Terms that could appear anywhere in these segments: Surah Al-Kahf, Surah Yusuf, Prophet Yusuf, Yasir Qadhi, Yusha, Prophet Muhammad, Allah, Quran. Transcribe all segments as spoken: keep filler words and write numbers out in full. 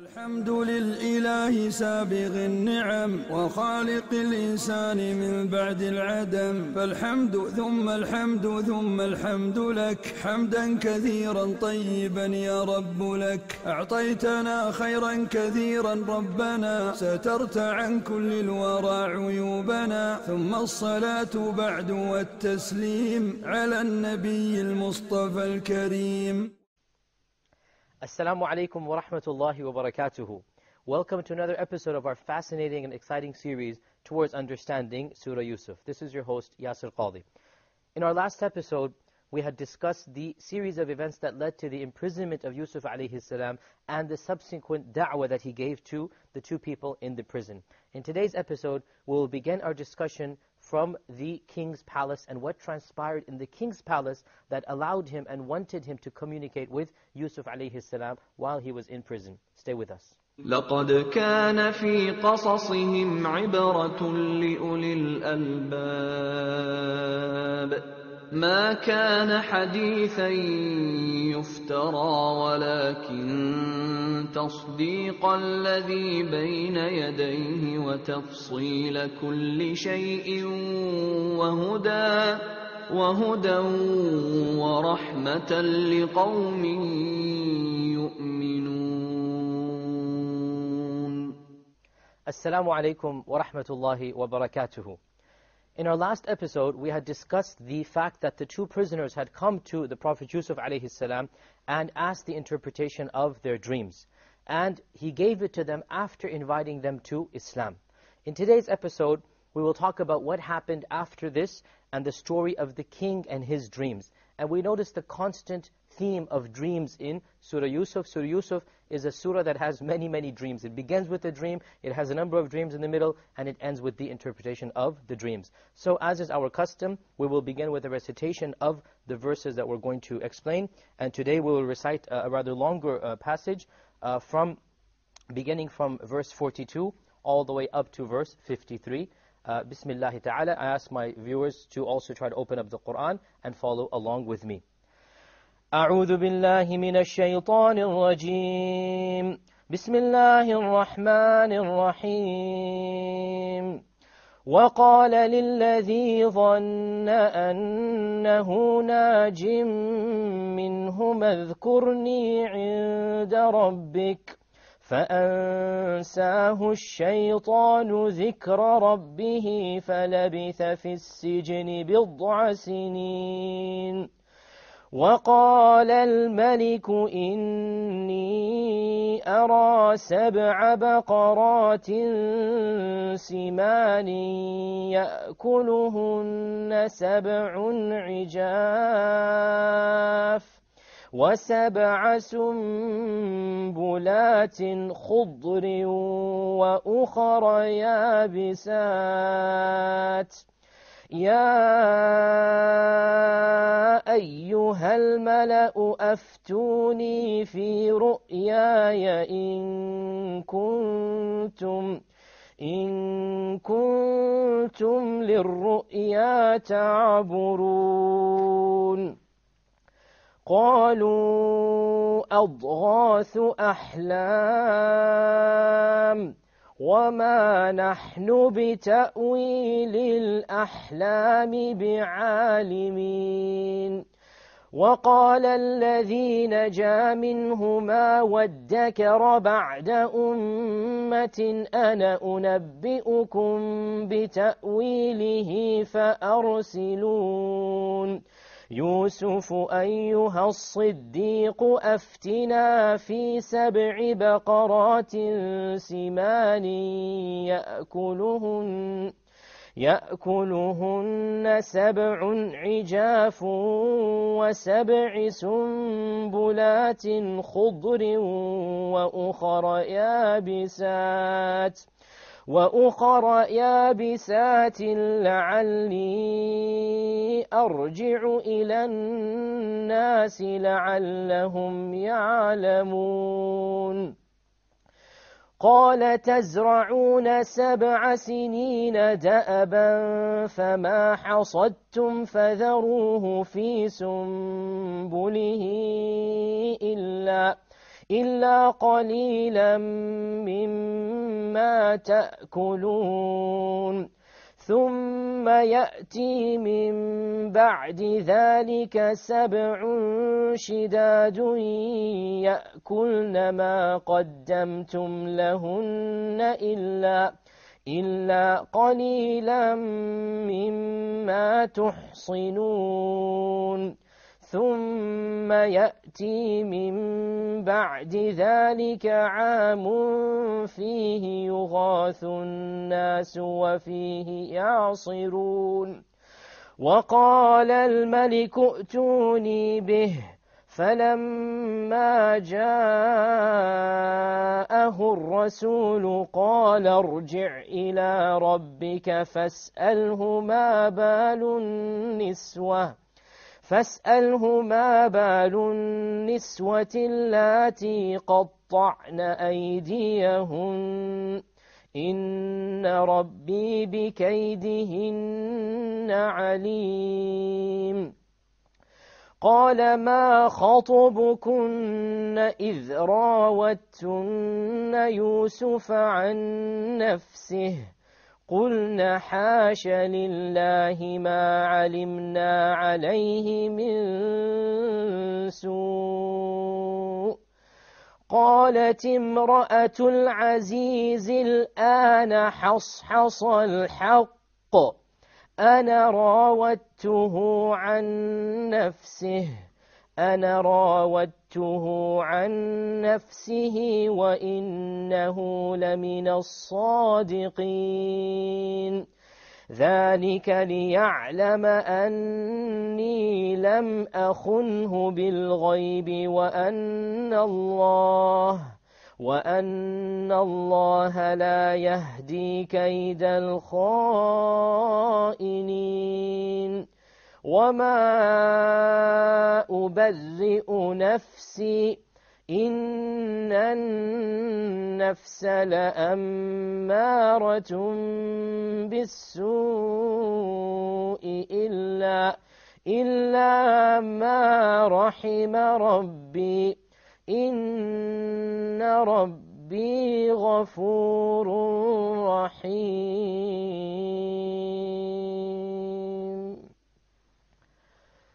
الحمد لله سابغ النعم وخالق الإنسان من بعد العدم فالحمد ثم الحمد ثم الحمد لك حمدا كثيرا طيبا يا رب لك أعطيتنا خيرا كثيرا ربنا سترت عن كل الورى عيوبنا ثم الصلاة بعد والتسليم على النبي المصطفى الكريم. Assalamu alaikum wa rahmatullahi wa barakatuhu. Welcome to another episode of our fascinating and exciting series towards understanding Surah Yusuf. This is your host, Yasir Qadhi. In our last episode, we had discussed the series of events that led to the imprisonment of Yusuf alayhi salam and the subsequent da'wah that he gave to the two people in the prison. In today's episode, we will begin our discussion from the king's palace and what transpired in the king's palace that allowed him and wanted him to communicate with Yusuf alayhi salam while he was in prison. Stay with us. لَقَدْ كَانَ فِي قَصَصِهِمْ عِبْرَةٌ لِأُولِي الْأَلْبَابِ ما كان حديثا يفترى ولكن تصديق الذي بين يديه وتفصيل كل شيء وهدى وهدى ورحمة لقوم يؤمنون. السلام عليكم ورحمة الله وبركاته. In our last episode, we had discussed the fact that the two prisoners had come to the Prophet Yusuf alayhi salam and asked the interpretation of their dreams. And he gave it to them after inviting them to Islam. In today's episode, we will talk about what happened after this and the story of the king and his dreams. And we notice the constant theme of dreams in Surah Yusuf. Surah Yusuf is a surah that has many, many dreams. It begins with a dream, it has a number of dreams in the middle, and it ends with the interpretation of the dreams. So as is our custom, we will begin with a recitation of the verses that we're going to explain. And today we will recite a rather longer uh, passage uh, from beginning from verse forty-two all the way up to verse fifty-three. Uh, Bismillahi ta'ala, I ask my viewers to also try to open up the Qur'an and follow along with me. أعوذ بالله من الشيطان الرجيم بسم الله الرحمن الرحيم وقال للذي ظن أنه ناج منهما اذكرني عند ربك فأنساه الشيطان ذكر ربه فلبث في السجن بضع سنين وقال الملك إني أرى سبع بقرات سمان يأكلهن سبع عجاف وسبع سنبلات خضر وأخر يابسات يا أيها الملأ أفتوني في رؤياي إن كنتم إن كنتم للرؤيا تعبرون قالوا أضغاث أحلام وما نحن بتأويل الأحلام بعالمين وقال الذي نجا منهما وادكر بعد أمة أنا أنبئكم بتأويله فأرسلون يوسف أيها الصديق أفتنا في سبع بقرات سمان يأكلهن, يأكلهن سبع عجاف وسبع سنبلات خضر وأخر يابسات وأخر يابسات لعلي أرجع إلى الناس لعلهم يعلمون قال تزرعون سبع سنين دأبا فما حصدتم فذروه في سنبله إلا إلا قليلا مما تأكلون ثم يأتي من بعد ذلك سبع شداد يأكلن ما قدمتم لهن إلا إلا قليلا مما تحصنون ثم يأتي من بعد ذلك عام فيه يغاث الناس وفيه يعصرون وقال الملك ائتوني به فلما جاءه الرسول قال ارجع إلى ربك فاسأله ما بال النسوة فاسأله ما بال النسوة اللاتي قطعن أيديهن إن ربي بكيدهن عليم قال ما خطبكن إذ راوتن يوسف عن نفسه قلنا حاش لله ما علمنا عليه من سوء قالت امرأة العزيز الآن حصحص الحق أنا راودته عن نفسه أنا راودته عن نفسه وإنه لمن الصادقين ذلك ليعلم أني لم أخنه بالغيب وأن الله وأن الله لا يهدي كيد الخائنين وما أبرئ نفسي إن النفس لأمارة بالسوء إلا إلا ما رحم ربي إن ربي غفور رحيم.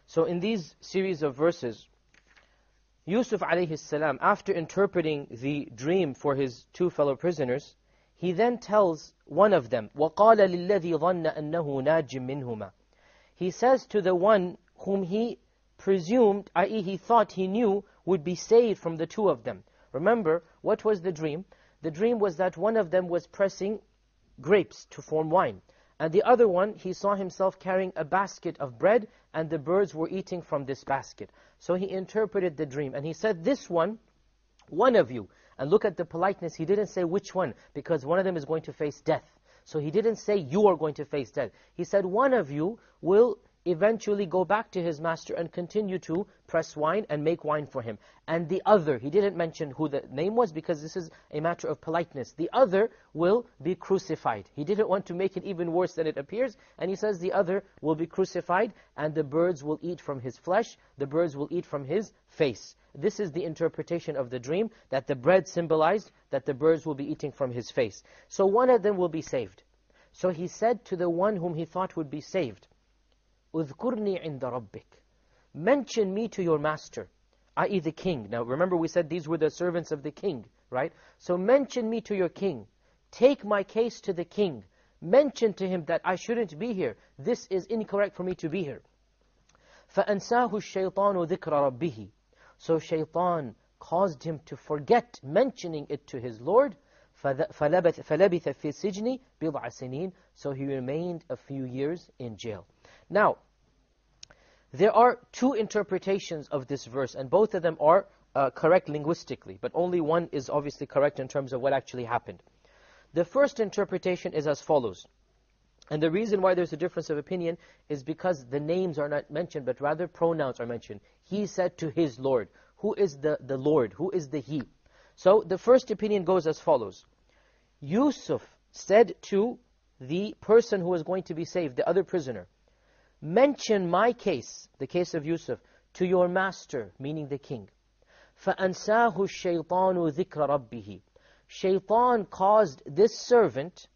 So in these series of verses, Yusuf alayhi salam, after interpreting the dream for his two fellow prisoners, he then tells one of them, وَقَالَ لِلَّذِي ظَنَّ أَنَّهُ نَاجٍ مِّنْهُمَا. He says to the one whom he presumed, that is he thought he knew, would be saved from the two of them. Remember, what was the dream? The dream was that one of them was pressing grapes to form wine. And the other one, he saw himself carrying a basket of bread, and the birds were eating from this basket. So he interpreted the dream, and he said, this one, one of you. And look at the politeness, he didn't say which one, because one of them is going to face death. So he didn't say, you are going to face death. He said, one of you will eventually go back to his master and continue to press wine and make wine for him. And the other, he didn't mention who the name was because this is a matter of politeness. The other will be crucified. He didn't want to make it even worse than it appears. And he says the other will be crucified and the birds will eat from his flesh, the birds will eat from his face. This is the interpretation of the dream, that the bread symbolized that the birds will be eating from his face. So one of them will be saved. So he said to the one whom he thought would be saved, اذكرني عند ربك. Mention me to your master, that is the king. Now remember we said these were the servants of the king, right? So mention me to your king. Take my case to the king. Mention to him that I shouldn't be here. This is incorrect for me to be here. فَأَنْسَاهُ الشَّيْطَانُ ذِكْرَ رَبِّهِ. So shaitan caused him to forget mentioning it to his Lord. فَلَبِثَ فِي السِّجْنِ بِضْعَ سِنِينَ. So he remained a few years in jail. Now, there are two interpretations of this verse, and both of them are uh, correct linguistically, but only one is obviously correct in terms of what actually happened. The first interpretation is as follows, and the reason why there's a difference of opinion is because the names are not mentioned, but rather pronouns are mentioned. He said to his Lord. Who is the, the Lord? Who is the he? So the first opinion goes as follows. Yusuf said to the person who was going to be saved, the other prisoner, mention my case, the case of Yusuf, to your master, meaning the king. فَأَنْسَاهُ الشَّيْطَانُ ذِكْرَ رَبِّهِ. Shaitan caused this servant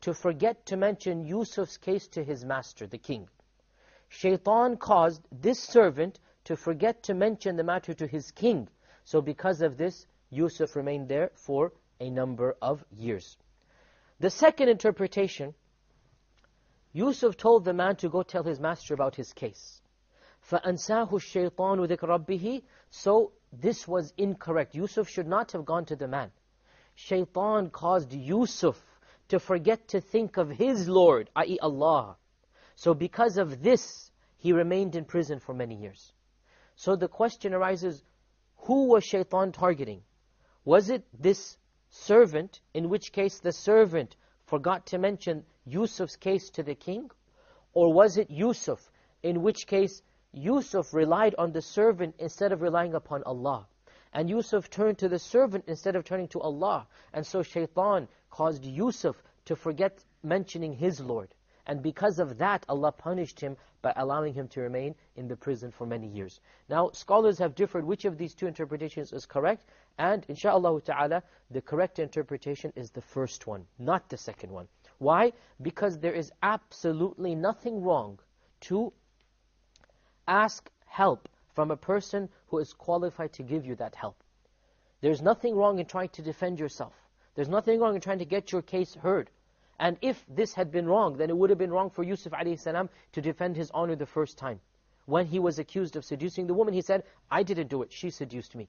to forget to mention Yusuf's case to his master, the king. Shaitan caused this servant to forget to mention the matter to his king. So because of this, Yusuf remained there for a number of years. The second interpretation, Yusuf told the man to go tell his master about his case. فَأَنْسَاهُ الشَّيْطَانُ ذِكْرَ رَبِّهِ. So this was incorrect. Yusuf should not have gone to the man. Shaitan caused Yusuf to forget to think of his Lord, that is Allah. So because of this, he remained in prison for many years. So the question arises, who was Shaitan targeting? Was it this servant, in which case the servant forgot to mention Yusuf's case to the king? Or was it Yusuf, in which case Yusuf relied on the servant instead of relying upon Allah? And Yusuf turned to the servant instead of turning to Allah. And so Shaitan caused Yusuf to forget mentioning his Lord. And because of that, Allah punished him by allowing him to remain in the prison for many years. Now, scholars have differed which of these two interpretations is correct. And insha'Allah ta'ala, the correct interpretation is the first one, not the second one. Why? Because there is absolutely nothing wrong to ask help from a person who is qualified to give you that help. There's nothing wrong in trying to defend yourself. There's nothing wrong in trying to get your case heard. And if this had been wrong, then it would have been wrong for Yusuf alayhi salam to defend his honor the first time. When he was accused of seducing the woman, he said, I didn't do it, she seduced me.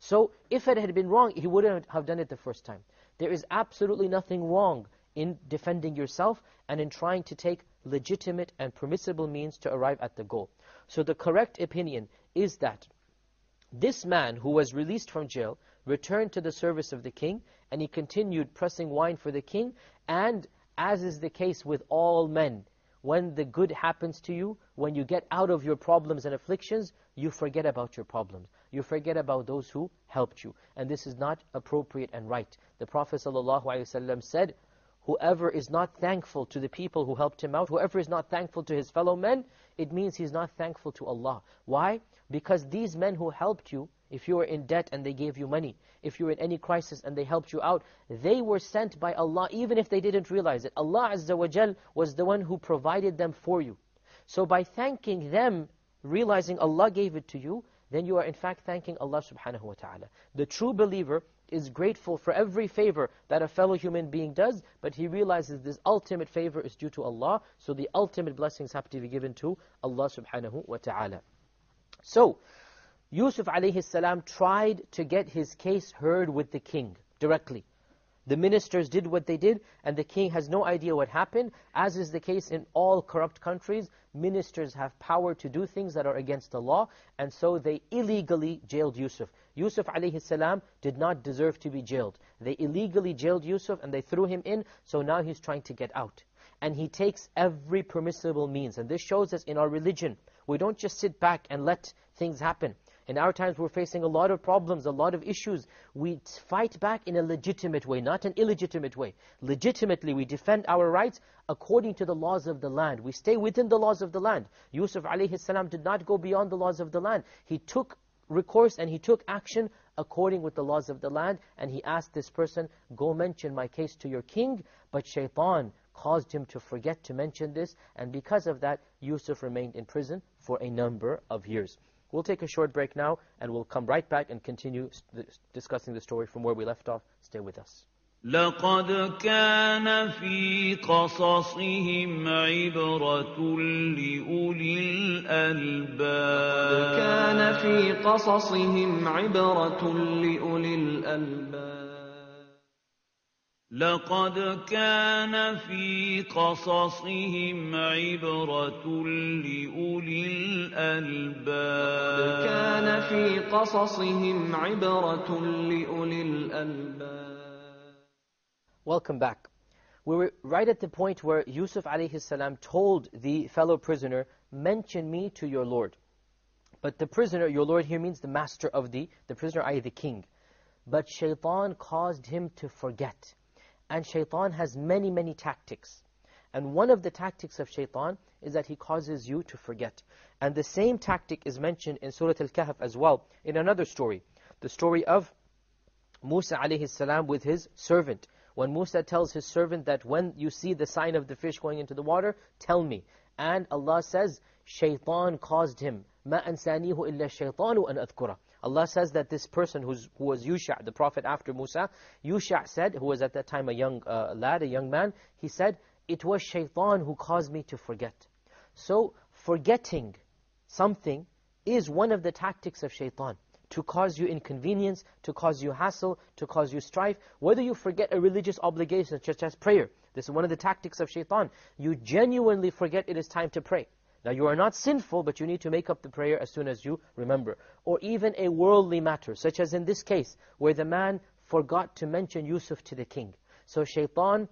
So if it had been wrong, he wouldn't have done it the first time. There is absolutely nothing wrong in defending yourself and in trying to take legitimate and permissible means to arrive at the goal. So the correct opinion is that this man who was released from jail returned to the service of the king, and he continued pressing wine for the king. And as is the case with all men, when the good happens to you, when you get out of your problems and afflictions, you forget about your problems. You forget about those who helped you. And this is not appropriate and right. The Prophet ﷺ said, whoever is not thankful to the people who helped him out, whoever is not thankful to his fellow men, it means he's not thankful to Allah. Why? Because these men who helped you, if you were in debt and they gave you money, if you were in any crisis and they helped you out, they were sent by Allah even if they didn't realize it. Allah Azza wa Jal was the one who provided them for you. So by thanking them, realizing Allah gave it to you, then you are in fact thanking Allah subhanahu wa ta'ala. The true believer is grateful for every favor that a fellow human being does, but he realizes this ultimate favor is due to Allah, so the ultimate blessings have to be given to Allah subhanahu wa ta'ala. So, Yusuf alayhi salam tried to get his case heard with the king directly. The ministers did what they did, and the king has no idea what happened. As is the case in all corrupt countries, ministers have power to do things that are against the law, and so they illegally jailed Yusuf. Yusuf alayhi salam did not deserve to be jailed. They illegally jailed Yusuf and they threw him in, so now he's trying to get out. And he takes every permissible means. And this shows us in our religion, we don't just sit back and let things happen. In our times, we're facing a lot of problems, a lot of issues. We fight back in a legitimate way, not an illegitimate way. Legitimately, we defend our rights according to the laws of the land. We stay within the laws of the land. Yusuf alayhi salam did not go beyond the laws of the land. He took recourse and he took action according with the laws of the land. And he asked this person, go mention my case to your king. But Shaitan caused him to forget to mention this. And because of that, Yusuf remained in prison for a number of years. We'll take a short break now, and we'll come right back and continue st discussing the story from where we left off. Stay with us. لَقَدْ كَانَ فِي قَصَصِهِمْ عِبْرَةٌ لِأُولِي الْأَلْبَابِ. لَقَدْ كَانَ فِي قَصَصِهِمْ عِبْرَةٌ لِأُولِي الْأَلْبَابِ. لَقَدْ كَانَ فِي قَصَصِهِمْ عِبْرَةٌ لِأُولِي الْأَلْبَابِ. لَقَدْ كَانَ فِي قَصَصِهِمْ عِبْرَةٌ لِأُولِي الْأَلْبَابِ. Welcome back. We were right at the point where Yusuf alayhi salam told the fellow prisoner, mention me to your Lord. But the prisoner, your Lord here means the master of the, the prisoner, that is the king. But Shaitan caused him to forget. And Shaitan has many, many tactics. And one of the tactics of Shaitan is that he causes you to forget. And the same tactic is mentioned in Surah Al-Kahf as well, in another story. The story of Musa alayhi salam with his servant. When Musa tells his servant that when you see the sign of the fish going into the water, tell me. And Allah says, Shaitan caused him. Ma ansanihu illa shaitanu an adhkura. Allah says that this person who's, who was Yusha, the prophet after Musa, Yusha said, who was at that time a young uh, lad, a young man, he said, it was Shaitan who caused me to forget. So forgetting something is one of the tactics of Shaitan, to cause you inconvenience, to cause you hassle, to cause you strife. Whether you forget a religious obligation such as prayer, this is one of the tactics of Shaitan. You genuinely forget it is time to pray. Now you are not sinful, but you need to make up the prayer as soon as you remember. Or even a worldly matter, such as in this case, where the man forgot to mention Yusuf to the king. So Shaitan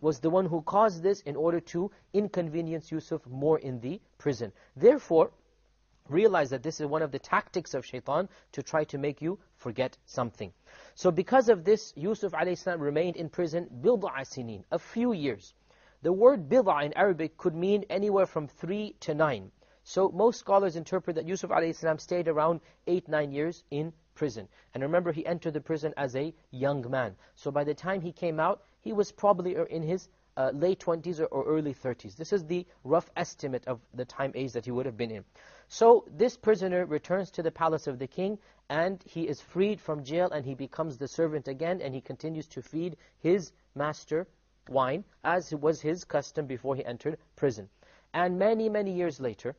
was the one who caused this in order to inconvenience Yusuf more in the prison. Therefore, realize that this is one of the tactics of Shaitan, to try to make you forget something. So because of this, Yusuf alayhi salam remained in prison bid'a sinin, a few years. The word bid'a in Arabic could mean anywhere from three to nine. So most scholars interpret that Yusuf alayhi salam stayed around eight, nine years in prison. And remember, he entered the prison as a young man. So by the time he came out, he was probably in his uh, late twenties or, or early thirties. This is the rough estimate of the time age that he would have been in. So this prisoner returns to the palace of the king, and he is freed from jail, and he becomes the servant again, and he continues to feed his master wine, as was his custom before he entered prison. And many, many years later,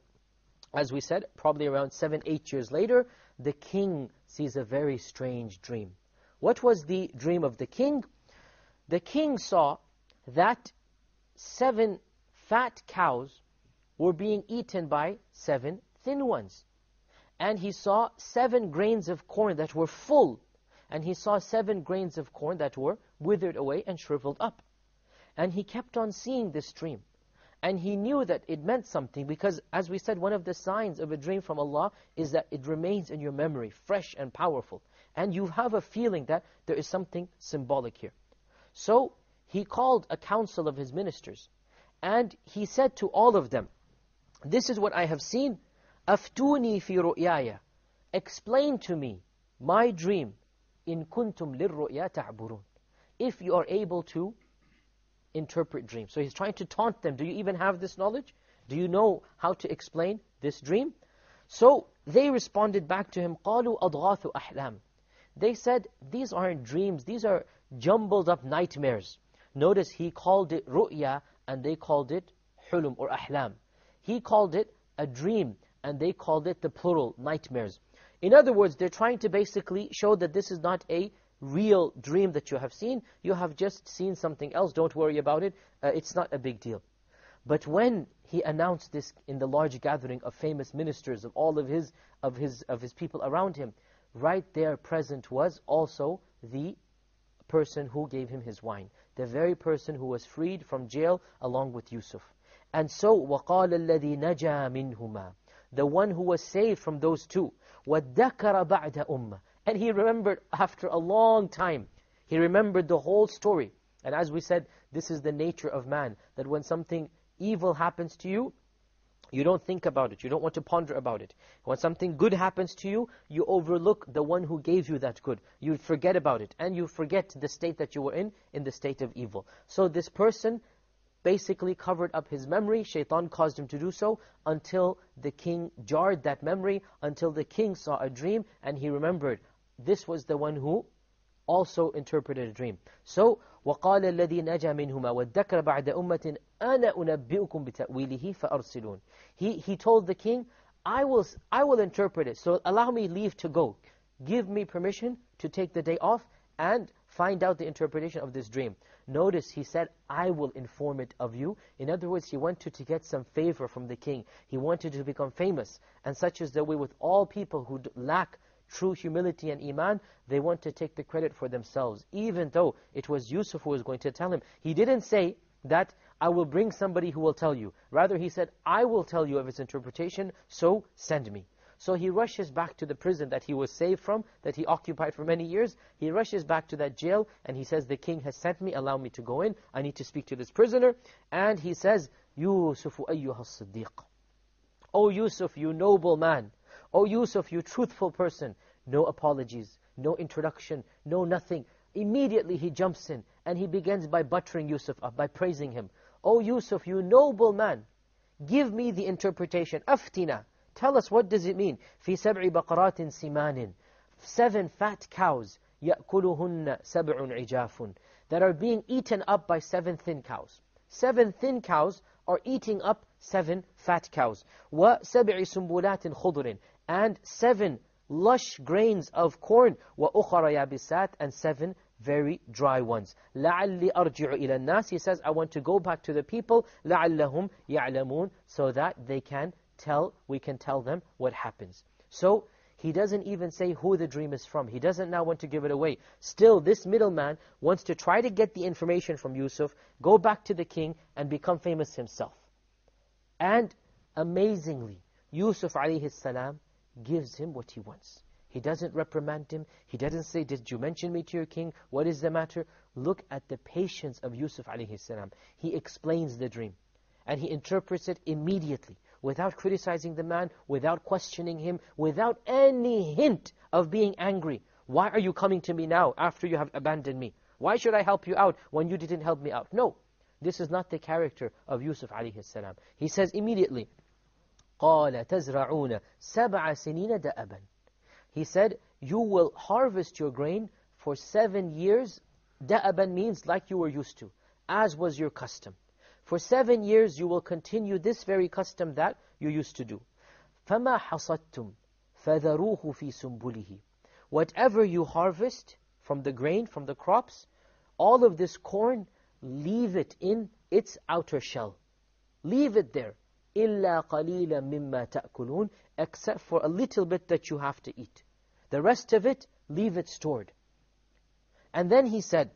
as we said, probably around seven, eight years later, the king sees a very strange dream. What was the dream of the king? The king saw that seven fat cows were being eaten by seven thin ones. And he saw seven grains of corn that were full. And he saw seven grains of corn that were withered away and shriveled up. And he kept on seeing this dream. And he knew that it meant something, because as we said, one of the signs of a dream from Allah is that it remains in your memory, fresh and powerful. And you have a feeling that there is something symbolic here. So he called a council of his ministers, and he said to all of them, this is what I have seen, أَفْتُونِي فِي رُؤْيَايَ, explain to me my dream, إِن كُنْتُمْ لِلرُّؤْيَا تَعْبُرُونَ, if you are able to interpret dreams. So he's trying to taunt them, do you even have this knowledge? Do you know how to explain this dream? So they responded back to him, قَالُوا أَضْغَاثُ أَحْلَامٍ, they said, these aren't dreams, these are jumbled up nightmares. Notice he called it ru'ya and they called it hulum or ahlam. He called it a dream and they called it the plural, nightmares. In other words, they're trying to basically show that this is not a real dream that you have seen. You have just seen something else. Don't worry about it. Uh, it's not a big deal. But when he announced this in the large gathering of famous ministers, of all of his, of his, of his people around him, right there present was also the person who gave him his wine, the very person who was freed from jail along with Yusuf. And so, وَقَالَ الَّذِي نَجَى مِنْهُمَا, the one who was saved from those two, وَادَّكَرَ بَعْدَ أُمَّةٍ, and he remembered after a long time, he remembered the whole story. And as we said, this is the nature of man, that when something evil happens to you, you don't think about it, you don't want to ponder about it. When something good happens to you, you overlook the one who gave you that good. You forget about it, and you forget the state that you were in, in the state of evil. So this person basically covered up his memory, Shaitan caused him to do so, until the king jarred that memory, until the king saw a dream, and he remembered, this was the one who also interpreted a dream. So, وَقَالَ الَّذِي نَجَى مِنْهُمَا وَادَّكَرَ بَعْدَ أُمَّةٍ أَنَا أُنَبِّئُكُمْ بِتَأْوِيلِهِ فَأَرْسِلُونَ. He, he told the king, I will, I will interpret it, so allow me leave to go. Give me permission to take the day off and find out the interpretation of this dream. Notice he said, I will inform it of you. In other words, he wanted to get some favor from the king. He wanted to become famous. And such is the way with all people who lack true humility and iman, they want to take the credit for themselves, even though it was Yusuf who was going to tell him. He didn't say that I will bring somebody who will tell you. Rather, he said, I will tell you of its interpretation, so send me. So he rushes back to the prison that he was saved from, that he occupied for many years. He rushes back to that jail and he says, the king has sent me, allow me to go in. I need to speak to this prisoner. And he says, Yusuf ayyuha as-siddiq. O Yusuf, you noble man. O Yusuf, you truthful person. No apologies, no introduction, no nothing. Immediately he jumps in and he begins by buttering Yusuf up, by praising him. O Yusuf, you noble man, give me the interpretation. Aftina, tell us what does it mean. Fi sab'i baqaratin simanin, seven fat cows, ya'kuluhunna sab'un ijafun, that are being eaten up by seven thin cows. Seven thin cows are eating up seven fat cows. Wa sab'i sumbulatin khudrin, and seven lush grains of corn. Wa ukhara yabisat, and seven very dry ones. لَعَلِّ أَرْجِعُ إِلَى النَّاسِ, he says, I want to go back to the people, لَعَلَّهُمْ يَعْلَمُونَ, so that they can tell, we can tell them what happens. So he doesn't even say who the dream is from. He doesn't now want to give it away. Still, this middleman wants to try to get the information from Yusuf, go back to the king, and become famous himself. And amazingly, Yusuf alayhi salam gives him what he wants. He doesn't reprimand him. He doesn't say, did you mention me to your king? What is the matter? Look at the patience of Yusuf alayhi salam. He explains the dream and he interprets it immediately, without criticizing the man, without questioning him, without any hint of being angry. Why are you coming to me now after you have abandoned me? Why should I help you out when you didn't help me out? No, this is not the character of Yusuf alayhi salam. He says immediately, قَالَ تَزْرَعُونَ سَبْعَ سِنِينَ دَأَبًا. He said, you will harvest your grain for seven years. Da'aban means like you were used to, as was your custom. For seven years you will continue this very custom that you used to do. فَمَا حَصَدْتُمْ فَذَرُوهُ فِي سُنْبُلِهِ. Whatever you harvest from the grain, from the crops, all of this corn, leave it in its outer shell. Leave it there. إِلَّا قَلِيلًا مِمَّا تَأْكُلُونَ, except for a little bit that you have to eat. The rest of it, leave it stored. And then he said,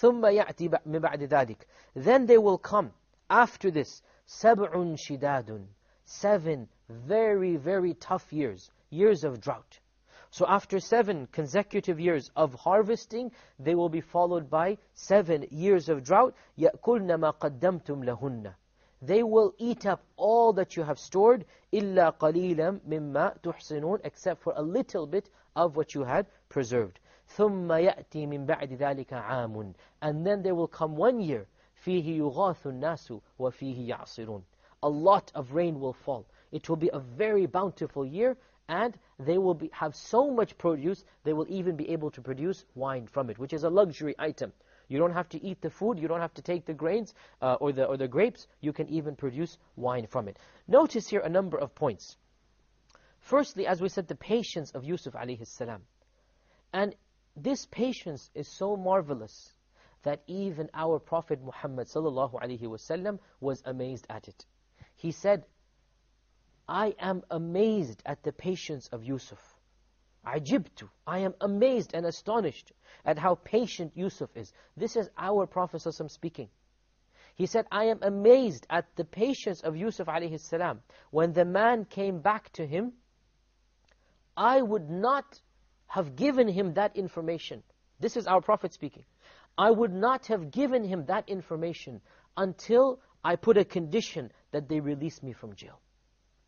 ثُمَّ يَأْتِي مِنْ بَعْدِ ذَلِكَ, then they will come after this, سَبْعٌ شِدَادٌ, seven very, very tough years, years of drought. So after seven consecutive years of harvesting, they will be followed by seven years of drought. يَأْكُلْنَ مَا قَدَّمْتُمْ لَهُنَّ, they will eat up all that you have stored, إِلَّا قَلِيلًا مِمَّا تُحْسِنُونَ, except for a little bit of what you had preserved. ثُمَّ يَأْتِي مِنْ بَعْدِ ذَلِكَ عَامٌ, and then there will come one year, فِيهِ يُغَاثُ النَّاسُ وَفِيهِ يَعْصِرُونَ, a lot of rain will fall. It will be a very bountiful year, and they will be, have so much produce, they will even be able to produce wine from it, which is a luxury item. You don't have to eat the food, you don't have to take the grains uh, or, the, or the grapes, you can even produce wine from it. Notice here a number of points. Firstly, as we said, the patience of Yusuf alayhi salam. And this patience is so marvelous that even our Prophet Muhammad sallallahu alayhi wasallam was amazed at it. He said, I am amazed at the patience of Yusuf. Ajibtu, I am amazed and astonished at how patient Yusuf is. This is our Prophet ﷺ speaking. He said, I am amazed at the patience of Yusuf alayhi salam. When the man came back to him, I would not have given him that information. This is our Prophet speaking. I would not have given him that information until I put a condition that they release me from jail.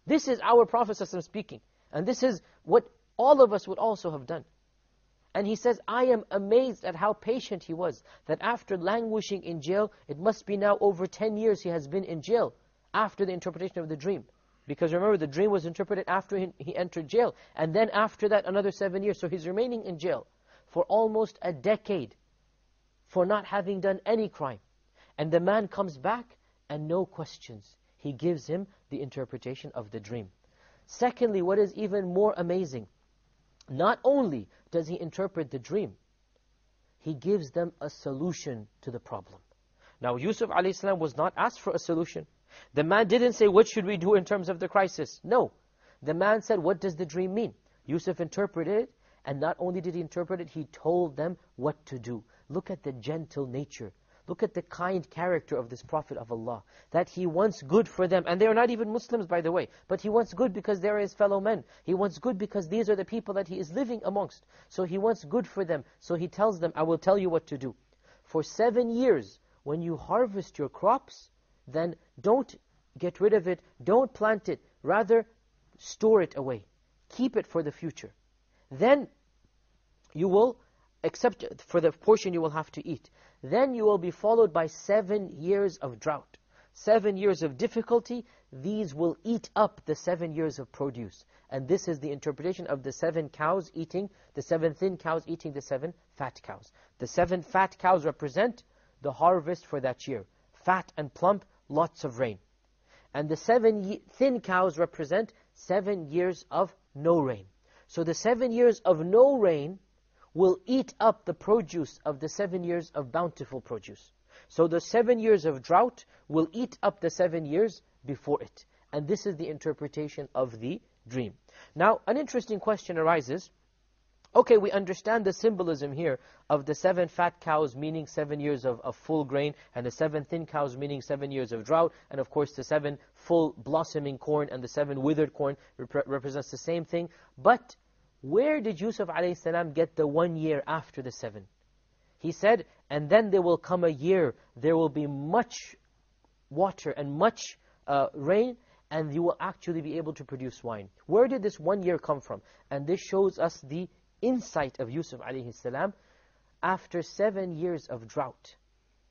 This is our Prophet ﷺ speaking. And this is what all of us would also have done. And he says, I am amazed at how patient he was, that after languishing in jail, it must be now over ten years he has been in jail after the interpretation of the dream. Because remember, the dream was interpreted after he entered jail. And then after that, another seven years. So he's remaining in jail for almost a decade for not having done any crime. And the man comes back and no questions. He gives him the interpretation of the dream. Secondly, what is even more amazing, not only does he interpret the dream, he gives them a solution to the problem. Now, Yusuf alayhi salam was not asked for a solution. The man didn't say, what should we do in terms of the crisis? No. The man said, what does the dream mean? Yusuf interpreted it, and not only did he interpret it, he told them what to do. Look at the gentle nature. Look at the kind character of this Prophet of Allah, that he wants good for them. And they are not even Muslims, by the way. But he wants good because they are his fellow men. He wants good because these are the people that he is living amongst. So he wants good for them. So he tells them, I will tell you what to do. For seven years, when you harvest your crops, then don't get rid of it, don't plant it, rather store it away, keep it for the future. Then you will, except for the portion you will have to eat, then you will be followed by seven years of drought, seven years of difficulty. These will eat up the seven years of produce. And this is the interpretation of the seven cows eating, the seven thin cows eating the seven fat cows. The seven fat cows represent the harvest for that year. Fat and plump, lots of rain. And the seven thin cows represent seven years of no rain. So the seven years of no rain will eat up the produce of the seven years of bountiful produce. So the seven years of drought will eat up the seven years before it. And this is the interpretation of the dream. Now, an interesting question arises. Okay, we understand the symbolism here of the seven fat cows meaning seven years of, of full grain, and the seven thin cows meaning seven years of drought, and of course the seven full blossoming corn and the seven withered corn rep represents the same thing. But where did Yusuf alayhi salam get the one year after the seven? He said, and then there will come a year, there will be much water and much uh, rain, and you will actually be able to produce wine. Where did this one year come from? And this shows us the insight of Yusuf alayhi salam after seven years of drought.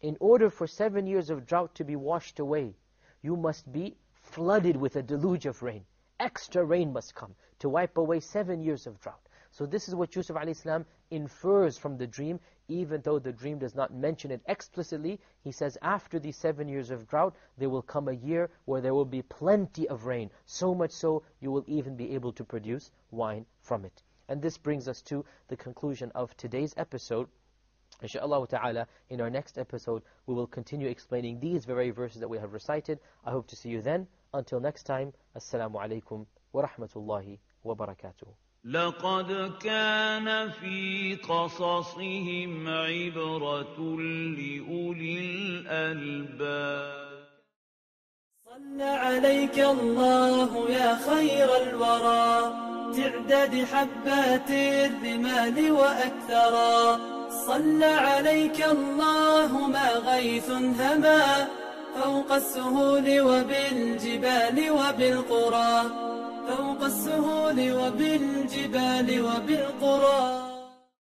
In order for seven years of drought to be washed away, you must be flooded with a deluge of rain. Extra rain must come to wipe away seven years of drought. So this is what Yusuf alayhi salam infers from the dream, even though the dream does not mention it explicitly. He says after these seven years of drought, there will come a year where there will be plenty of rain, so much so you will even be able to produce wine from it. And this brings us to the conclusion of today's episode. Insha'Allah ta'ala, in our next episode, we will continue explaining these very verses that we have recited. I hope to see you then. Until next time, Assalamu alaikum wa rahmatullahi wa barakatuh. لقد كان في قصصهم عبرة لأولي الألباب. صل عليك الله يا خير الورى تعدد حبات الرمال وأكثرا. صل عليك الله ما غيث هما فوق السهول وبالجبال وبالقرى. فوق السهول وبالجبال وبالقرى.